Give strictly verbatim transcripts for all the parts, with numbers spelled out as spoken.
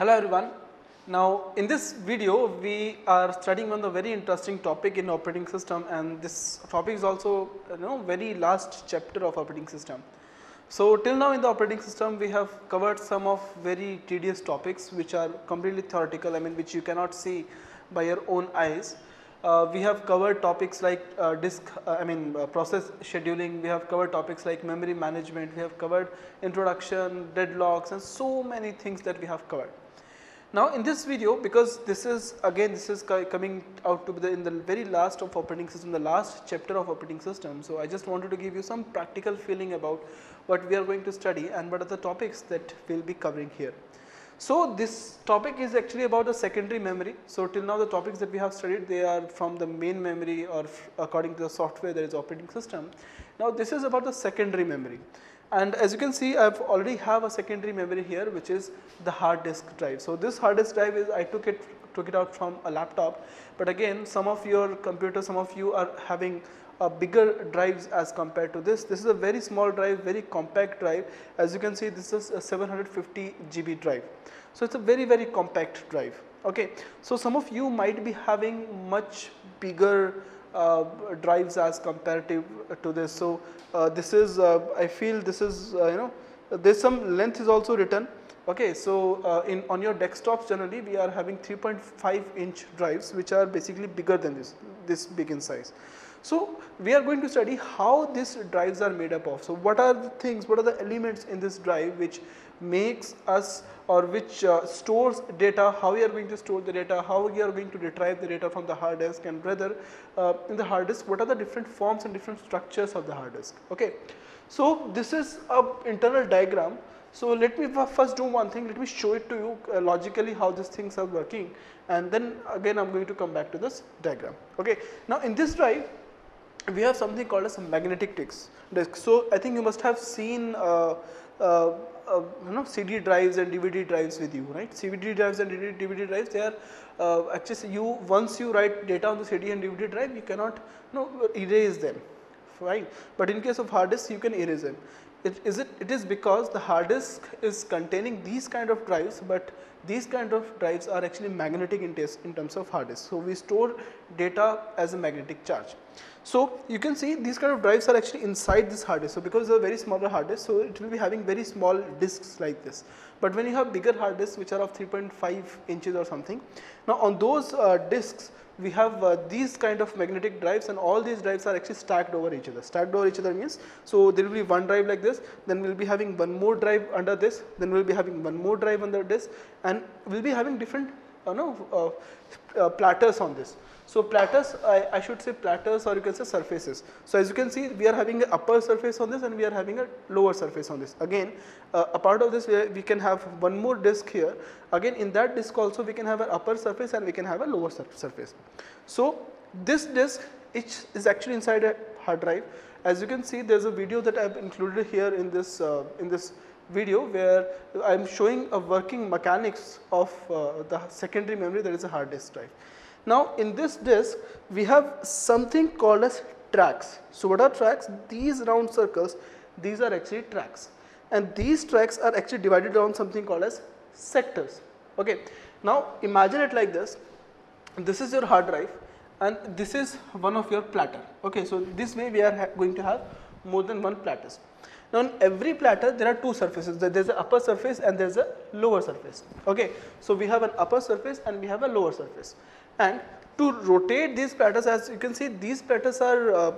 Hello everyone. Now in this video we are studying one of the very interesting topic in operating system, and this topic is also you know very last chapter of operating system. So till now in the operating system we have covered some of very tedious topics which are completely theoretical, I mean which you cannot see by your own eyes. Uh, we have covered topics like uh, disk uh, I mean uh, process scheduling, we have covered topics like memory management, we have covered introduction, deadlocks, and so many things that we have covered. Now in this video, because this is again this is coming out to be the in the very last of operating system, the last chapter of operating system. So I just wanted to give you some practical feeling about what we are going to study and what are the topics that we will be covering here. So this topic is actually about the secondary memory. So till now the topics that we have studied, they are from the main memory or according to the software that is operating system. Now this is about the secondary memory. And as you can see, I have already have a secondary memory here, which is the hard disk drive. So this hard disk drive is I took it took it out from a laptop, but again some of your computers, some of you are having a bigger drives as compared to this. This is a very small drive, very compact drive. As you can see, this is a seven hundred fifty G B drive. So it's a very very compact drive. Okay. So some of you might be having much bigger Uh, drives as comparative to this. So uh, this is uh, I feel this is uh, you know there is some length is also written. Okay, so uh, in on your desktops generally we are having three point five inch drives which are basically bigger than this, this big in size. So we are going to study how these drives are made up of. So what are the things, what are the elements in this drive which makes us or which uh, stores data, how we are going to store the data, how we are going to retrieve the data from the hard disk, and whether uh, in the hard disk what are the different forms and different structures of the hard disk. Okay. So this is an internal diagram. So let me first do one thing, let me show it to you uh, logically how these things are working, and then again I am going to come back to this diagram. Okay. Now in this drive we have something called as a magnetic disk. So I think you must have seen uh, uh, uh, you know C D drives and D V D drives with you, right? C D drives and D V D drives, they are uh, actually you once you write data on the C D and D V D drive you cannot you know erase them, right? But in case of hard disk you can erase them. It is it it is because the hard disk is containing these kind of drives, but these kind of drives are actually magnetic in, in terms of hard disk. So we store data as a magnetic charge. So you can see these kind of drives are actually inside this hard disk. So because they are very smaller hard disk, so it will be having very small disks like this. But when you have bigger hard disks which are of three point five inches or something, now on those uh, disks we have uh, these kind of magnetic drives, and all these drives are actually stacked over each other. Stacked over each other means, so there will be one drive like this, then we will be having one more drive under this, then we will be having one more drive under this, and we will be having different you know uh, uh, platters on this. So platters, I, I should say platters, or you can say surfaces. So as you can see, we are having an upper surface on this and we are having a lower surface on this. Again uh, a part of this we, we can have one more disk here, again in that disk also we can have an upper surface and we can have a lower sur surface. So this disk is, is actually inside a hard drive. As you can see, there is a video that I have included here in this, uh, in this video where I am showing a working mechanics of uh, the secondary memory, that is a hard disk drive. Now in this disk we have something called as tracks. So what are tracks? These round circles, these are actually tracks, and these tracks are actually divided around something called as sectors. Okay. Now imagine it like this, this is your hard drive and this is one of your platter. Okay. So this way we are going to have more than one platters. Now in every platter there are two surfaces, there is an upper surface and there is a lower surface. Okay. So we have an upper surface and we have a lower surface. And to rotate these platters, as you can see, these platters are uh,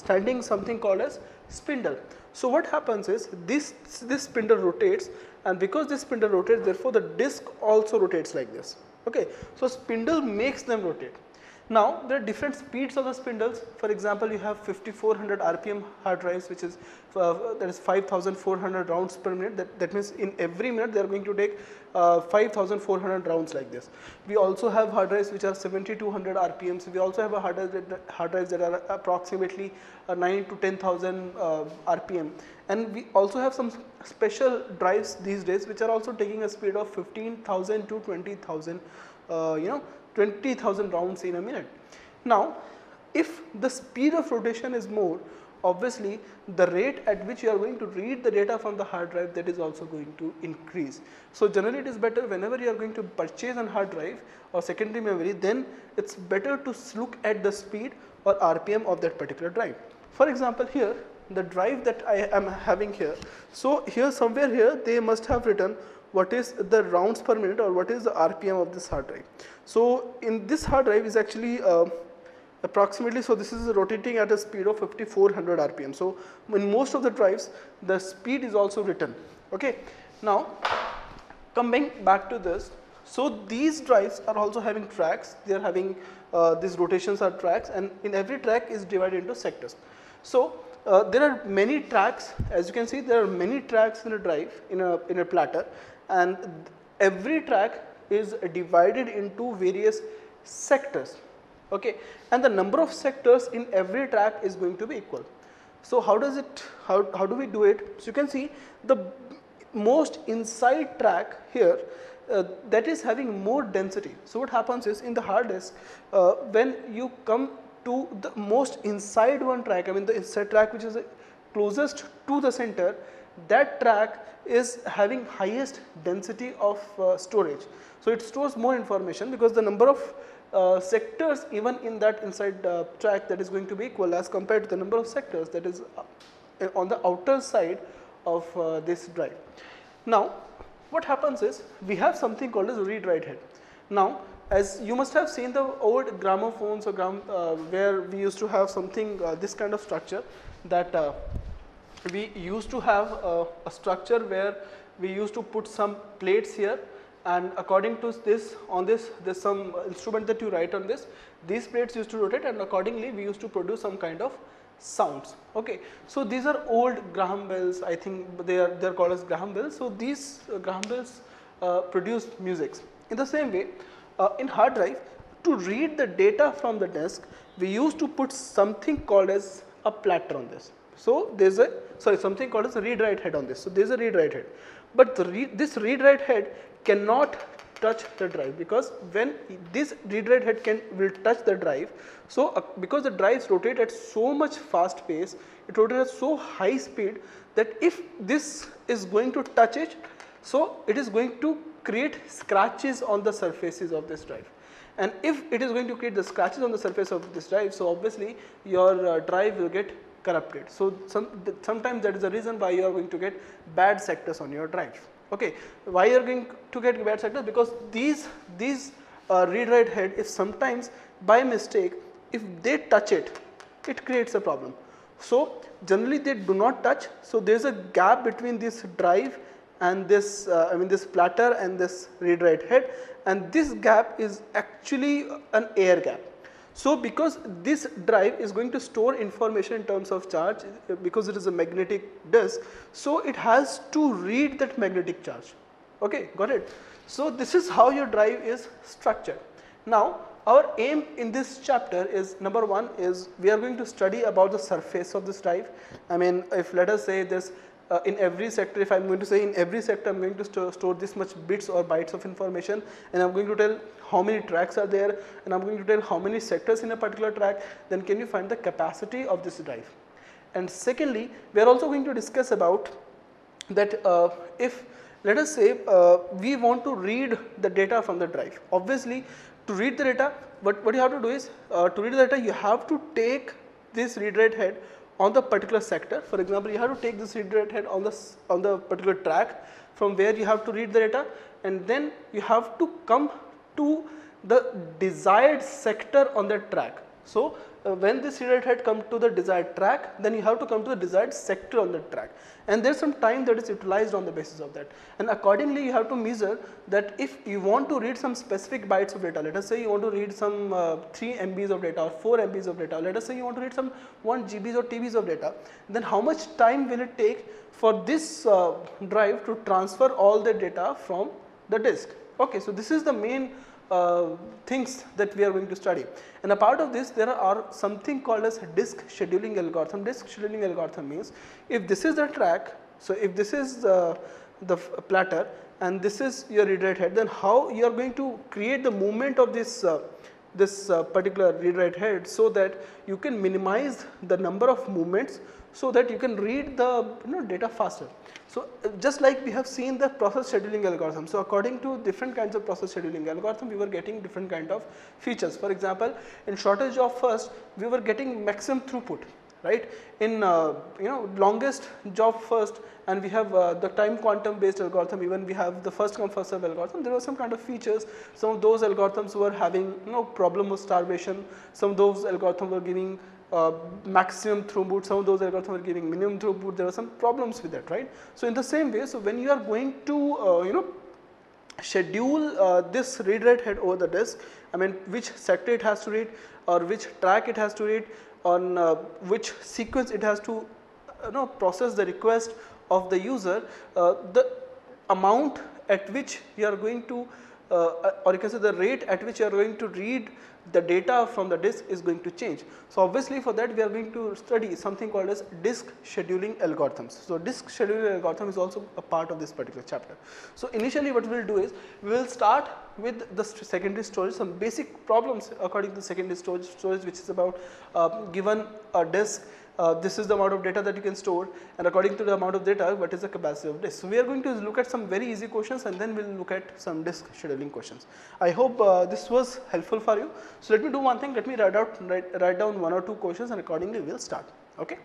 standing something called as spindle. So what happens is this, this spindle rotates, and because this spindle rotates, therefore the disc also rotates like this. Okay. So spindle makes them rotate. Now there are different speeds of the spindles. For example, you have fifty-four hundred R P M hard drives, which is uh, that is five thousand four hundred rounds per minute. That, that means in every minute they are going to take uh, five thousand four hundred rounds like this. We also have hard drives which are seventy-two hundred R P Ms. We also have a hard drives that, hard drives that are approximately uh, nine to ten thousand uh, R P M. And we also have some special drives these days which are also taking a speed of fifteen thousand to twenty thousand. Uh, you know. twenty thousand rounds in a minute. Now if the speed of rotation is more obviously the rate at which you are going to read the data from the hard drive, that is also going to increase. So generally it is better whenever you are going to purchase a hard drive or secondary memory, then it is better to look at the speed or R P M of that particular drive. For example, here the drive that I am having here, so here somewhere here they must have written what is the rounds per minute or what is the R P M of this hard drive. So in this hard drive is actually uh, approximately, so this is rotating at a speed of fifty-four hundred R P M. So in most of the drives the speed is also written, okay. Now coming back to this, so these drives are also having tracks, they are having uh, these rotations are tracks, and in every track is divided into sectors. So Uh, there are many tracks, as you can see there are many tracks in a drive, in a, in a platter, and every track is divided into various sectors, okay, and the number of sectors in every track is going to be equal. So how does it, how, how do we do it? So you can see the most inside track here uh, that is having more density. So what happens is in the hard disk uh, when you come to the most inside one track, I mean the inside track which is closest to the center, that track is having highest density of uh, storage. So it stores more information because the number of uh, sectors even in that inside uh, track that is going to be equal as compared to the number of sectors that is uh, on the outer side of uh, this drive. Now what happens is we have something called as read write head. Now as you must have seen the old gramophones or gram, uh, where we used to have something uh, this kind of structure, that uh, we used to have uh, a structure where we used to put some plates here, and according to this, on this there is some instrument that you write on this, these plates used to rotate and accordingly we used to produce some kind of sounds, okay. So these are old Graham bells, I think they are, they are called as Graham bells. So these uh, Graham bells uh, produce music. In the same way, Uh, in hard drive, to read the data from the disk, we used to put something called as a platter on this. So there is a, sorry, something called as a read write head on this. So there is a read write head, but the re this read write head cannot touch the drive, because when this read write head can will touch the drive. So uh, because the drives rotate at so much fast pace, it rotates at so high speed that if this is going to touch it, so it is going to create scratches on the surfaces of this drive, and if it is going to create the scratches on the surface of this drive, so obviously your uh, drive will get corrupted. So some, th sometimes that is the reason why you are going to get bad sectors on your drive, okay. Why you are going to get bad sectors? Because these, these uh, read write head, if sometimes by mistake if they touch it, it creates a problem. So generally they do not touch, so there is a gap between this drive and this uh, I mean this platter and this read write head, and this gap is actually an air gap. So because this drive is going to store information in terms of charge, because it is a magnetic disk, so it has to read that magnetic charge, okay, got it. So this is how your drive is structured. Now our aim in this chapter is, number one is we are going to study about the surface of this drive. I mean if let us say this Uh, in every sector, if I am going to say in every sector I am going to st store this much bits or bytes of information, and I am going to tell how many tracks are there, and I am going to tell how many sectors in a particular track, then can you find the capacity of this drive. And secondly, we are also going to discuss about that uh, if let us say uh, we want to read the data from the drive. Obviously to read the data, but what you have to do is uh, to read the data you have to take this read write head on the particular sector. For example, you have to take this read write head on the, on the particular track from where you have to read the data, and then you have to come to the desired sector on that track. So uh, when this read write head comes to the desired track, then you have to come to the desired sector on that track, and there is some time that is utilized on the basis of that, and accordingly you have to measure that if you want to read some specific bytes of data, let us say you want to read some uh, three M Bs of data or four M Bs of data, let us say you want to read some one G Bs or T Bs of data, then how much time will it take for this uh, drive to transfer all the data from the disk, okay. So this is the main Uh, things that we are going to study, and a part of this there are something called as disk scheduling algorithm. Disk scheduling algorithm means if this is the track, so if this is uh, the platter and this is your read write head, then how you are going to create the movement of this uh, this uh, particular read write head, so that you can minimize the number of movements, so that you can read the you know, data faster. So, uh, just like we have seen the process scheduling algorithm. So, according to different kinds of process scheduling algorithm, we were getting different kind of features. For example, in shortest job first, we were getting maximum throughput, right. In uh, you know longest job first, and we have uh, the time quantum based algorithm, even we have the first come first serve algorithm. There were some kind of features, some of those algorithms were having you know problem of starvation, some of those algorithms were giving uh, maximum throughput, some of those algorithms were giving minimum throughput. There were some problems with that, right. So, in the same way, so when you are going to uh, you know schedule uh, this read write head over the disk, I mean which sector it has to read, or which track it has to read, on uh, which sequence it has to you know process the request of the user, uh, the amount at which you are going to uh, or you can say the rate at which you are going to read the data from the disk is going to change. So, obviously for that we are going to study something called as disk scheduling algorithms. So, disk scheduling algorithm is also a part of this particular chapter. So, initially what we will do is we will start with the secondary storage, some basic problems according to secondary storage, storage which is about uh, given a disk. Uh, this is the amount of data that you can store, and according to the amount of data, what is the capacity of disk. So, we are going to look at some very easy questions, and then we will look at some disk scheduling questions. I hope uh, this was helpful for you. So, let me do one thing, let me write out, write, write down one or two questions, and accordingly we will start. Okay.